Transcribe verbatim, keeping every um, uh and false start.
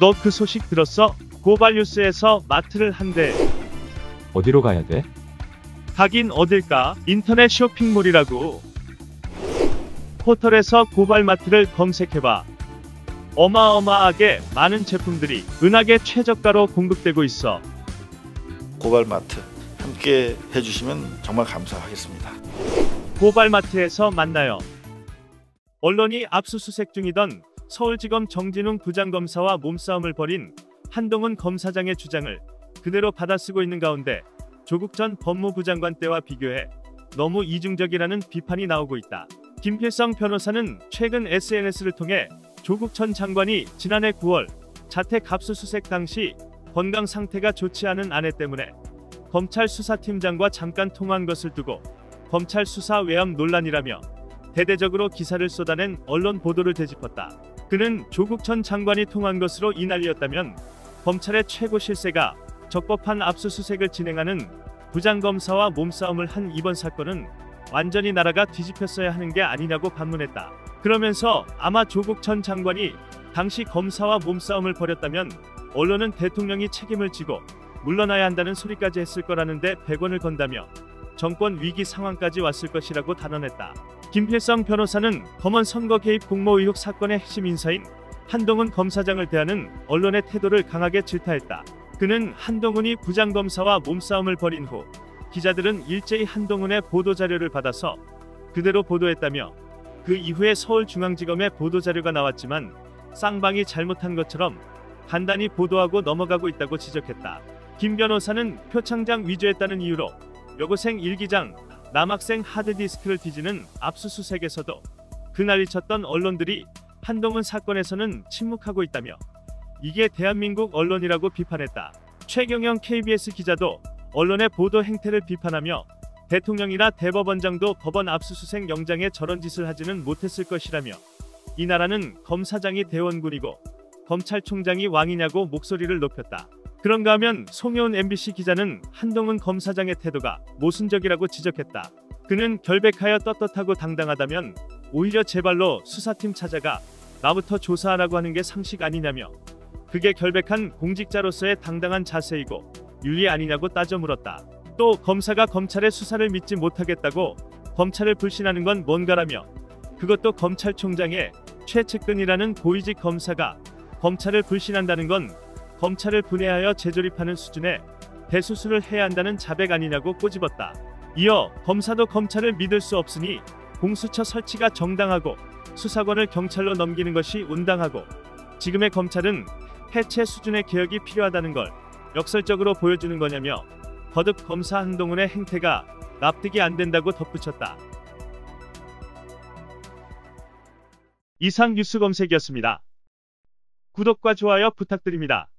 너 그 소식 들었어? 고발뉴스에서 마트를 한대. 어디로 가야 돼? 가긴 어딜까? 인터넷 쇼핑몰이라고. 포털에서 고발마트를 검색해봐. 어마어마하게 많은 제품들이 은하계 최저가로 공급되고 있어. 고발마트 함께 해주시면 정말 감사하겠습니다. 고발마트에서 만나요. 언론이 압수수색 중이던 서울지검 정진웅 부장검사와 몸싸움을 벌인 한동훈 검사장의 주장을 그대로 받아쓰고 있는 가운데 조국 전 법무부 장관 때와 비교해 너무 이중적이라는 비판이 나오고 있다. 김필성 변호사는 최근 에스엔에스를 통해 조국 전 장관이 지난해 구월 자택 압수수색 당시 건강 상태가 좋지 않은 아내 때문에 검찰 수사팀장과 잠깐 통화한 것을 두고 검찰 수사 외압 논란이라며 대대적으로 기사를 쏟아낸 언론 보도를 되짚었다. 그는 조국 전 장관이 통한 것으로 이 난리였다면 검찰의 최고 실세가 적법한 압수수색을 진행하는 부장검사와 몸싸움을 한 이번 사건은 완전히 나라가 뒤집혔어야 하는 게 아니냐고 반문했다. 그러면서 아마 조국 전 장관이 당시 검사와 몸싸움을 벌였다면 언론은 대통령이 책임을 지고 물러나야 한다는 소리까지 했을 거라는데 백원을 건다며 정권 위기 상황까지 왔을 것이라고 단언했다. 김필성 변호사는 검언 선거 개입 공모 의혹 사건의 핵심 인사인 한동훈 검사장을 대하는 언론의 태도를 강하게 질타했다. 그는 한동훈이 부장검사와 몸싸움을 벌인 후 기자들은 일제히 한동훈의 보도자료를 받아서 그대로 보도했다며 그 이후에 서울중앙지검의 보도자료가 나왔지만 쌍방이 잘못한 것처럼 간단히 보도하고 넘어가고 있다고 지적했다. 김 변호사는 표창장 위조했다는 이유로 여고생 일기장, 남학생 하드디스크를 뒤지는 압수수색에서도 그날 잊혔던 언론들이 한동훈 사건에서는 침묵하고 있다며 이게 대한민국 언론이라고 비판했다. 최경영 케이비에스 기자도 언론의 보도 행태를 비판하며 대통령이나 대법원장도 법원 압수수색 영장에 저런 짓을 하지는 못했을 것이라며 이 나라는 검사장이 대원군이고 검찰총장이 왕이냐고 목소리를 높였다. 그런가 하면 송여운 엠비씨 기자는 한동훈 검사장의 태도가 모순적이라고 지적했다. 그는 결백하여 떳떳하고 당당하다면 오히려 제발로 수사팀 찾아가 나부터 조사하라고 하는 게 상식 아니냐며 그게 결백한 공직자로서의 당당한 자세이고 윤리 아니냐고 따져 물었다. 또 검사가 검찰의 수사를 믿지 못하겠다고 검찰을 불신하는 건 뭔가라며 그것도 검찰총장의 최측근이라는 고위직 검사가 검찰을 불신한다는 건 검찰을 분해하여 재조립하는 수준의 대수술을 해야 한다는 자백 아니냐고 꼬집었다. 이어 검사도 검찰을 믿을 수 없으니 공수처 설치가 정당하고 수사권을 경찰로 넘기는 것이 온당하고 지금의 검찰은 해체 수준의 개혁이 필요하다는 걸 역설적으로 보여주는 거냐며 거듭 검사 한동훈의 행태가 납득이 안 된다고 덧붙였다. 이상 뉴스 검색이었습니다. 구독과 좋아요 부탁드립니다.